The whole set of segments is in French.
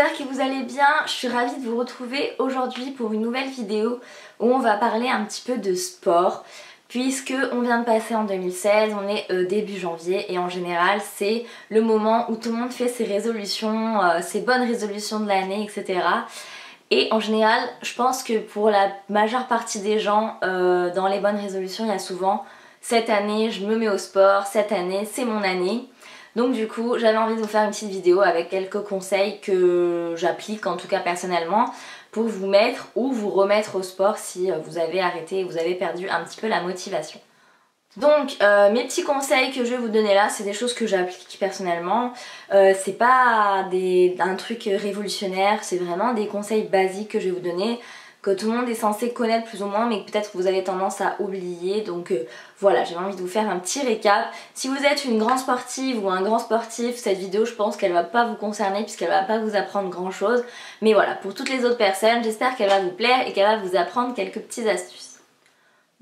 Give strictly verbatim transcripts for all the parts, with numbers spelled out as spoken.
j'espère que vous allez bien. Je suis ravie de vous retrouver aujourd'hui pour une nouvelle vidéo où on va parler un petit peu de sport, puisque on vient de passer en deux mille seize, on est euh, début janvier et en général c'est le moment où tout le monde fait ses résolutions, euh, ses bonnes résolutions de l'année, et cetera. Et en général, je pense que pour la majeure partie des gens, euh, dans les bonnes résolutions, il y a souvent « cette année, je me mets au sport, cette année, c'est mon année ». Donc du coup, j'avais envie de vous faire une petite vidéo avec quelques conseils que j'applique, en tout cas personnellement, pour vous mettre ou vous remettre au sport si vous avez arrêté et vous avez perdu un petit peu la motivation. Donc euh, mes petits conseils que je vais vous donner là, c'est des choses que j'applique personnellement. Euh, c'est pas des, un truc révolutionnaire, c'est vraiment des conseils basiques que je vais vous donner, que tout le monde est censé connaître plus ou moins, mais que peut-être vous avez tendance à oublier. Donc euh, voilà, j'avais envie de vous faire un petit récap. Si vous êtes une grande sportive ou un grand sportif, cette vidéo je pense qu'elle va pas vous concerner puisqu'elle va pas vous apprendre grand chose. Mais voilà, pour toutes les autres personnes, j'espère qu'elle va vous plaire et qu'elle va vous apprendre quelques petites astuces.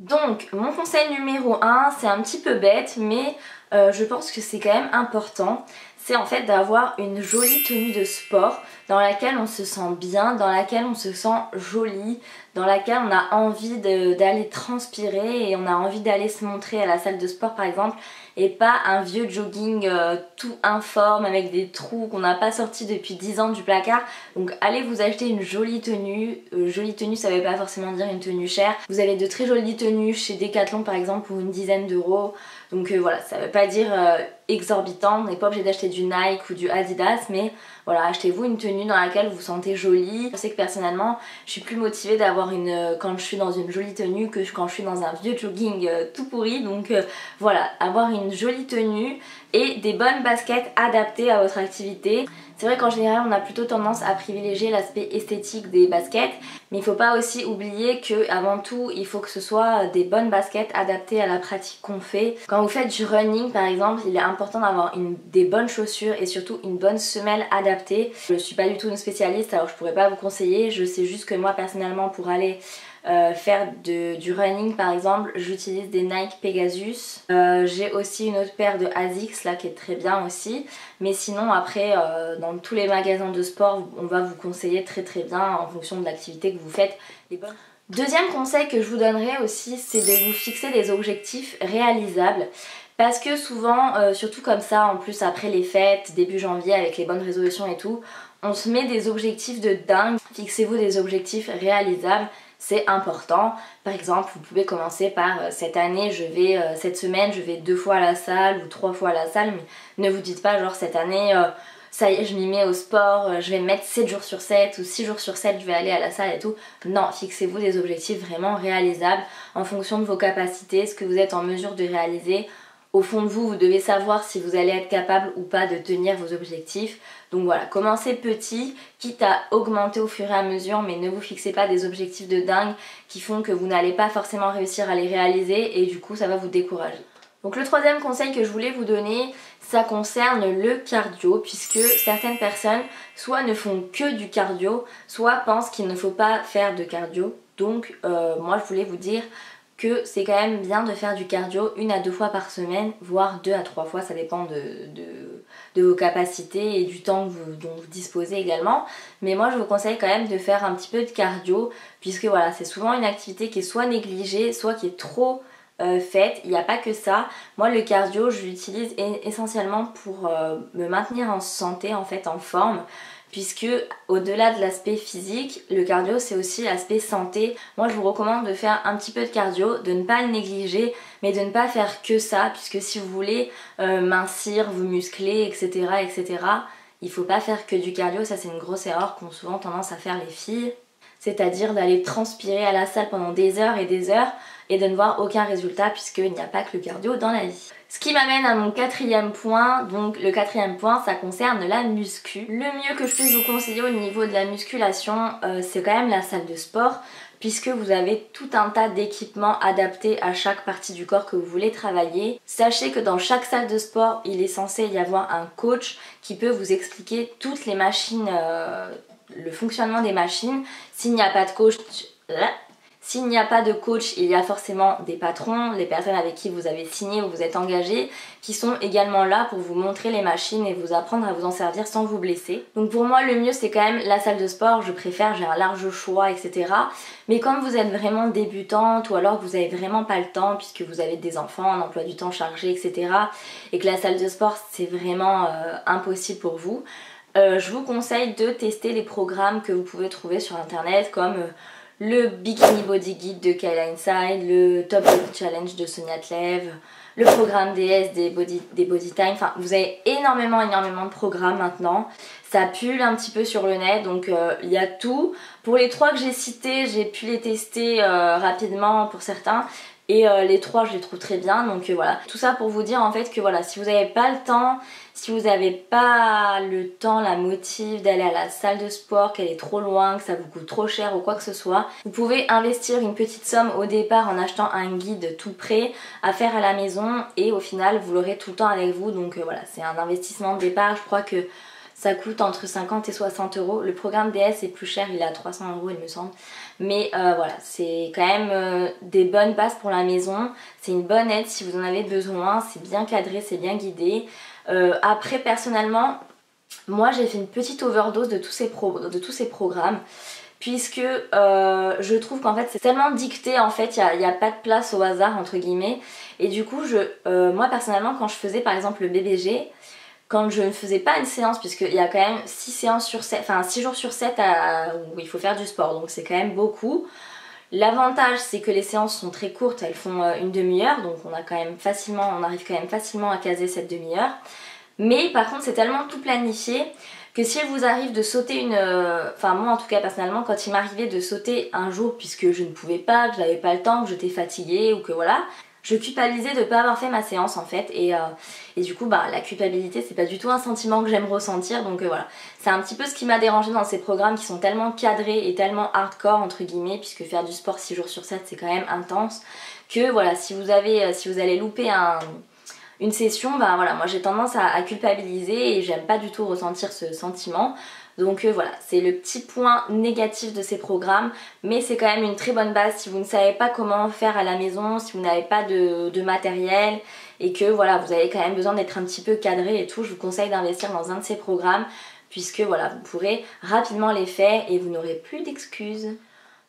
Donc mon conseil numéro un, c'est un petit peu bête, mais euh, je pense que c'est quand même important. C'est en fait d'avoir une jolie tenue de sport dans laquelle on se sent bien, dans laquelle on se sent jolie, dans laquelle on a envie d'aller transpirer et on a envie d'aller se montrer à la salle de sport par exemple, et pas un vieux jogging euh, tout informe avec des trous qu'on n'a pas sorti depuis dix ans du placard. Donc allez vous acheter une jolie tenue. Euh, jolie tenue, ça ne veut pas forcément dire une tenue chère. Vous avez de très jolies tenues chez Decathlon par exemple pour une dizaine d'euros. Donc euh, voilà, ça ne veut pas dire euh, exorbitant, on n'est pas obligé d'acheter du Nike ou du Adidas, mais voilà, achetez-vous une tenue dans laquelle vous vous sentez jolie. Je sais que personnellement, je suis plus motivée d'avoir une euh, quand je suis dans une jolie tenue que quand je suis dans un vieux jogging euh, tout pourri. Donc euh, voilà, avoir une jolie tenue et des bonnes baskets adaptées à votre activité. C'est vrai qu'en général on a plutôt tendance à privilégier l'aspect esthétique des baskets, mais il ne faut pas aussi oublier que avant tout il faut que ce soit des bonnes baskets adaptées à la pratique qu'on fait. Quand vous faites du running par exemple, il est important d'avoir des bonnes chaussures et surtout une bonne semelle adaptée. Je ne suis pas du tout une spécialiste, alors je ne pourrais pas vous conseiller. Je sais juste que moi personnellement, pour aller Euh, faire de, du running par exemple, j'utilise des Nike Pegasus. Euh, j'ai aussi une autre paire de Asics là qui est très bien aussi, mais sinon après euh, dans tous les magasins de sport on va vous conseiller très très bien en fonction de l'activité que vous faites les bonnes. Deuxième conseil que je vous donnerai aussi, c'est de vous fixer des objectifs réalisables. Parce que souvent, euh, surtout comme ça, en plus après les fêtes, début janvier avec les bonnes résolutions et tout, on se met des objectifs de dingue. Fixez-vous des objectifs réalisables, c'est important. Par exemple, vous pouvez commencer par euh, cette année, je vais, euh, cette semaine, je vais deux fois à la salle ou trois fois à la salle, mais ne vous dites pas genre cette année, euh, ça y est, je m'y mets au sport, euh, je vais mettre sept jours sur sept ou six jours sur sept, je vais aller à la salle et tout. Non, fixez-vous des objectifs vraiment réalisables en fonction de vos capacités, ce que vous êtes en mesure de réaliser. Au fond de vous, vous devez savoir si vous allez être capable ou pas de tenir vos objectifs. Donc voilà, commencez petit, quitte à augmenter au fur et à mesure, mais ne vous fixez pas des objectifs de dingue qui font que vous n'allez pas forcément réussir à les réaliser et du coup ça va vous décourager. Donc le troisième conseil que je voulais vous donner, ça concerne le cardio, puisque certaines personnes soit ne font que du cardio, soit pensent qu'il ne faut pas faire de cardio. Donc euh, moi je voulais vous dire que c'est quand même bien de faire du cardio une à deux fois par semaine, voire deux à trois fois, ça dépend de, de, de vos capacités et du temps que vous, dont vous disposez également. Mais moi je vous conseille quand même de faire un petit peu de cardio, puisque voilà, c'est souvent une activité qui est soit négligée, soit qui est trop euh, faite. Il n'y a pas que ça. Moi le cardio je l'utilise essentiellement pour euh, me maintenir en santé, en fait en forme. Puisque au-delà de l'aspect physique, le cardio c'est aussi l'aspect santé. Moi je vous recommande de faire un petit peu de cardio, de ne pas le négliger, mais de ne pas faire que ça, puisque si vous voulez euh, mincir, vous muscler, etc, etc, il faut pas faire que du cardio. Ça c'est une grosse erreur qu'ont souvent tendance à faire les filles, c'est-à-dire d'aller transpirer à la salle pendant des heures et des heures et de ne voir aucun résultat, puisqu'il n'y a pas que le cardio dans la vie. Ce qui m'amène à mon quatrième point. Donc le quatrième point, ça concerne la muscu. Le mieux que je puisse vous conseiller au niveau de la musculation, euh, c'est quand même la salle de sport, puisque vous avez tout un tas d'équipements adaptés à chaque partie du corps que vous voulez travailler. Sachez que dans chaque salle de sport, il est censé y avoir un coach qui peut vous expliquer toutes les machines, euh, le fonctionnement des machines. S'il n'y a pas de coach... Là, S'il n'y a pas de coach, il y a forcément des patrons, les personnes avec qui vous avez signé ou vous êtes engagé, qui sont également là pour vous montrer les machines et vous apprendre à vous en servir sans vous blesser. Donc pour moi, le mieux c'est quand même la salle de sport, je préfère, j'ai un large choix, et cetera. Mais quand vous êtes vraiment débutante ou alors que vous n'avez vraiment pas le temps puisque vous avez des enfants, un emploi du temps chargé, et cetera. Et que la salle de sport c'est vraiment euh, impossible pour vous, euh, je vous conseille de tester les programmes que vous pouvez trouver sur internet comme... Euh, le Bikini Body Guide de Kayla Itsines, le Top Body Challenge de Sonia Tleve, le programme D S des Body, des Body Time. Enfin, vous avez énormément, énormément de programmes maintenant. Ça pulle un petit peu sur le net, donc euh, il y a tout. Pour les trois que j'ai cités, j'ai pu les tester euh, rapidement pour certains. Et euh, les trois, je les trouve très bien, donc euh, voilà. Tout ça pour vous dire en fait que voilà, si vous n'avez pas le temps, si vous n'avez pas le temps, la motive d'aller à la salle de sport, qu'elle est trop loin, que ça vous coûte trop cher ou quoi que ce soit, vous pouvez investir une petite somme au départ en achetant un guide tout prêt à faire à la maison et au final, vous l'aurez tout le temps avec vous. Donc euh, voilà, c'est un investissement de départ, je crois que... ça coûte entre cinquante et soixante euros. Le programme D S est plus cher, il est à trois cents euros il me semble. Mais euh, voilà, c'est quand même euh, des bonnes bases pour la maison. C'est une bonne aide si vous en avez besoin. C'est bien cadré, c'est bien guidé. Euh, après, personnellement, moi j'ai fait une petite overdose de tous ces, pro de tous ces programmes. Puisque euh, je trouve qu'en fait c'est tellement dicté, en fait il n'y a, a pas de place au hasard, entre guillemets. Et du coup, je, euh, moi personnellement, quand je faisais par exemple le B B G... quand je ne faisais pas une séance, puisqu'il y a quand même six séances sur sept, enfin six jours sur sept à, où il faut faire du sport, donc c'est quand même beaucoup. L'avantage c'est que les séances sont très courtes, elles font une demi-heure, donc on a quand même facilement, on arrive quand même facilement à caser cette demi-heure. Mais par contre c'est tellement tout planifié que si vous arrive de sauter une... Enfin moi en tout cas personnellement, quand il m'arrivait de sauter un jour puisque je ne pouvais pas, que je n'avais pas le temps, que j'étais fatiguée ou que voilà... je culpabilisais de ne pas avoir fait ma séance en fait et, euh, et du coup bah, la culpabilité c'est pas du tout un sentiment que j'aime ressentir, donc euh, voilà, c'est un petit peu ce qui m'a dérangée dans ces programmes qui sont tellement cadrés et tellement hardcore entre guillemets, puisque faire du sport six jours sur sept c'est quand même intense, que voilà, si vous, avez, si vous allez louper un, une session, bah voilà, moi j'ai tendance à, à culpabiliser et j'aime pas du tout ressentir ce sentiment. Donc euh, voilà, c'est le petit point négatif de ces programmes, mais c'est quand même une très bonne base si vous ne savez pas comment faire à la maison, si vous n'avez pas de, de matériel et que voilà, vous avez quand même besoin d'être un petit peu cadré et tout. Je vous conseille d'investir dans un de ces programmes puisque voilà, vous pourrez rapidement les faire et vous n'aurez plus d'excuses.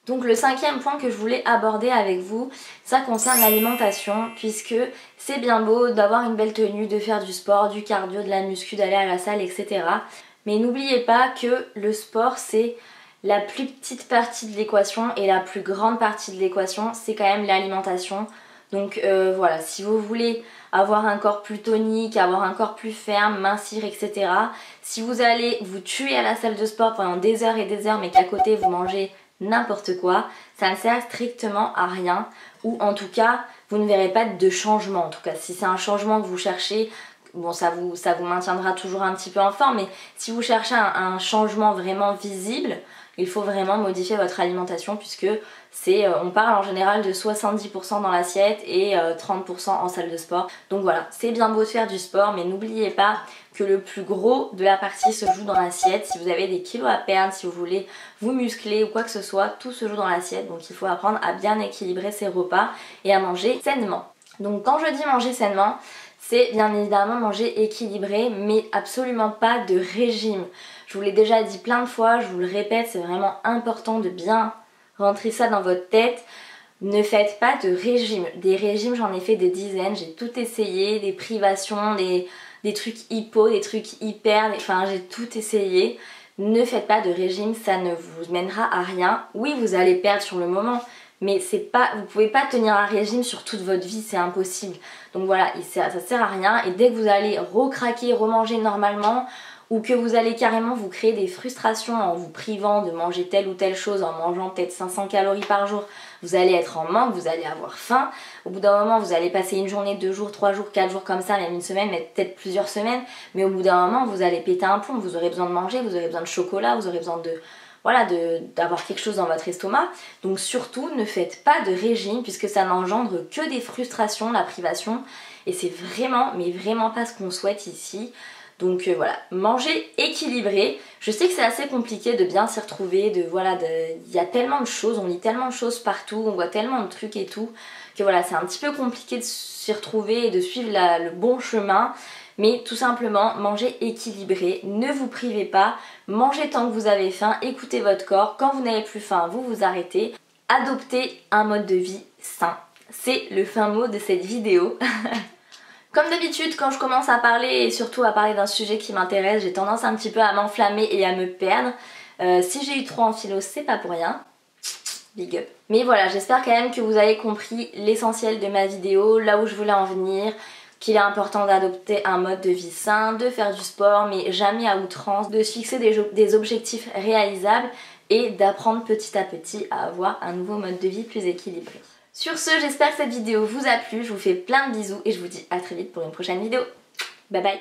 Donc le cinquième point que je voulais aborder avec vous, ça concerne l'alimentation, puisque c'est bien beau d'avoir une belle tenue, de faire du sport, du cardio, de la muscu, d'aller à la salle, et cetera. Mais n'oubliez pas que le sport c'est la plus petite partie de l'équation et la plus grande partie de l'équation c'est quand même l'alimentation. Donc euh, voilà, si vous voulez avoir un corps plus tonique, avoir un corps plus ferme, mincir, et cetera. Si vous allez vous tuer à la salle de sport pendant des heures et des heures mais qu'à côté vous mangez n'importe quoi, ça ne sert strictement à rien, ou en tout cas vous ne verrez pas de changement. En tout cas si c'est un changement que vous cherchez, bon, ça vous, ça vous maintiendra toujours un petit peu en forme, mais si vous cherchez un, un changement vraiment visible, il faut vraiment modifier votre alimentation, puisque c'est, euh, on parle en général de soixante-dix pour cent dans l'assiette et euh, trente pour cent en salle de sport. Donc voilà, c'est bien beau de faire du sport, mais n'oubliez pas que le plus gros de la partie se joue dans l'assiette. Si vous avez des kilos à perdre, si vous voulez vous muscler ou quoi que ce soit, tout se joue dans l'assiette. Donc il faut apprendre à bien équilibrer ses repas et à manger sainement. Donc quand je dis manger sainement, c'est bien évidemment manger équilibré, mais absolument pas de régime. Je vous l'ai déjà dit plein de fois, je vous le répète, c'est vraiment important de bien rentrer ça dans votre tête. Ne faites pas de régime. Des régimes, j'en ai fait des dizaines, j'ai tout essayé, des privations, des, des trucs hypo, des trucs hyper, des, enfin j'ai tout essayé. Ne faites pas de régime, ça ne vous mènera à rien. Oui, vous allez perdre sur le moment, mais c'est pas, vous pouvez pas tenir un régime sur toute votre vie, c'est impossible. Donc voilà, ça, ça sert à rien. Et dès que vous allez recraquer, remanger normalement, ou que vous allez carrément vous créer des frustrations en vous privant de manger telle ou telle chose, en mangeant peut-être cinq cents calories par jour, vous allez être en manque, vous allez avoir faim. Au bout d'un moment, vous allez passer une journée, deux jours, trois jours, quatre jours comme ça, même une semaine, mais peut-être plusieurs semaines. Mais au bout d'un moment, vous allez péter un plomb, vous aurez besoin de manger, vous aurez besoin de chocolat, vous aurez besoin de... voilà, d'avoir quelque chose dans votre estomac. Donc surtout ne faites pas de régime, puisque ça n'engendre que des frustrations, la privation, et c'est vraiment mais vraiment pas ce qu'on souhaite ici. Donc euh, voilà, manger équilibré. Je sais que c'est assez compliqué de bien s'y retrouver, de voilà, il y a tellement de choses, on lit tellement de choses partout, on voit tellement de trucs et tout, que voilà, c'est un petit peu compliqué de s'y retrouver et de suivre la, le bon chemin. Mais tout simplement, mangez équilibré, ne vous privez pas, mangez tant que vous avez faim, écoutez votre corps, quand vous n'avez plus faim, vous vous arrêtez. Adoptez un mode de vie sain, c'est le fin mot de cette vidéo. Comme d'habitude, quand je commence à parler et surtout à parler d'un sujet qui m'intéresse, j'ai tendance un petit peu à m'enflammer et à me perdre. Euh, si j'ai eu trop en philo, c'est pas pour rien. Big up. Mais voilà, j'espère quand même que vous avez compris l'essentiel de ma vidéo, là où je voulais en venir, qu'il est important d'adopter un mode de vie sain, de faire du sport, mais jamais à outrance, de se fixer des, des objectifs réalisables et d'apprendre petit à petit à avoir un nouveau mode de vie plus équilibré. Sur ce, j'espère que cette vidéo vous a plu, je vous fais plein de bisous et je vous dis à très vite pour une prochaine vidéo. Bye bye!